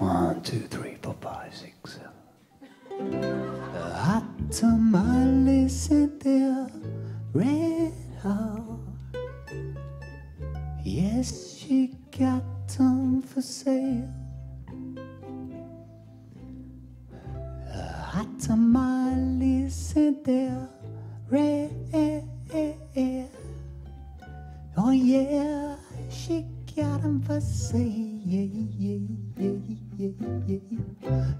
1, 2, 3, 4, 5, 6, 7. The hot tamales and they're red hot. Yes, she got them for sale. The hot tamales and they're red. Oh yeah, she got them for sale.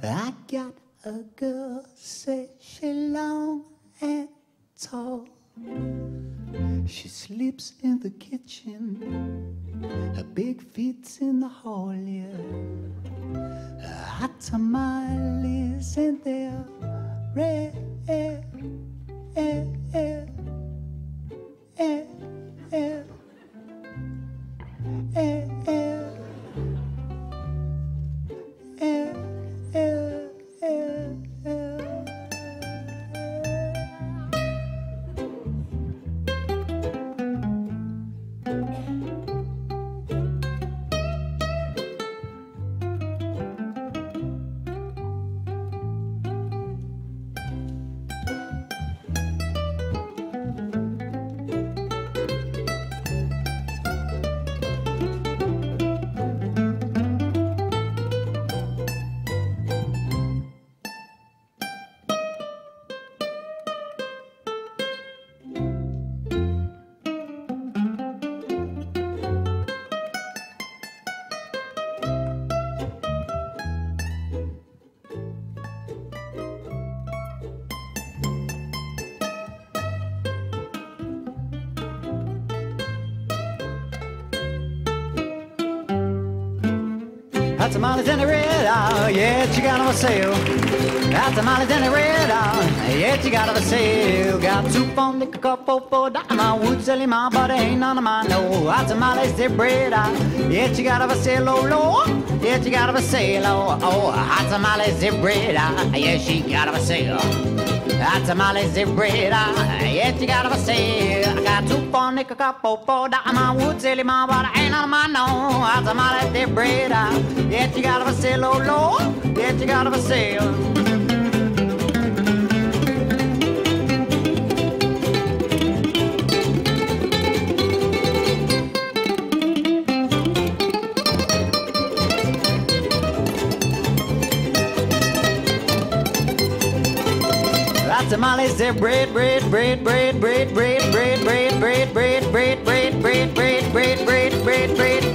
I got a girl, said she long and tall. She sleeps in the kitchen, her big feet's in the hall, yeah. Her hot tamales and they're red. Hot tamales and the red, oh yeah, you got 'em for sale. Hot tamales and the red, oh yeah, you got 'em for sale. Got 2 for $4, would sell him out, but ain't none of mine, no. Hot tamales, they're bread, oh yeah, you got 'em for sale, oh Lord. Yeah, you got 'em for sale, oh, oh. Hot tamales, they're bread, oh yeah, she got 'em for sale. Hot tamales, they're bread, oh yeah, you got 'em for sale. I got 2 for $4, would sell him out, but ain't none of mine, no. Hot tamales, they're bread, oh. Yeah, you got 'em for sale, oh Lord. Yeah, you got 'em for sale. Hot tamales, they're bread. Yeah. Hot tamales, they're bread. Oh yeah, she got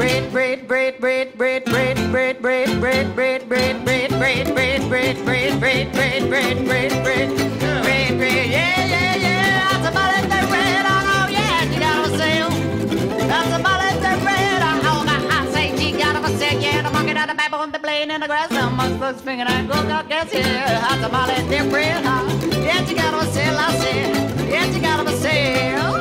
'em for sale. Hot tamales, they're bread. Oh my, I say she got 'em for sale. Yeah, the monkey down the baby on the plane in the grass. The monkey's finger and goes out gas. Yeah, hot tamales, they're bread. Yeah, you got 'em for sale, I said. Yeah, you got 'em for sale.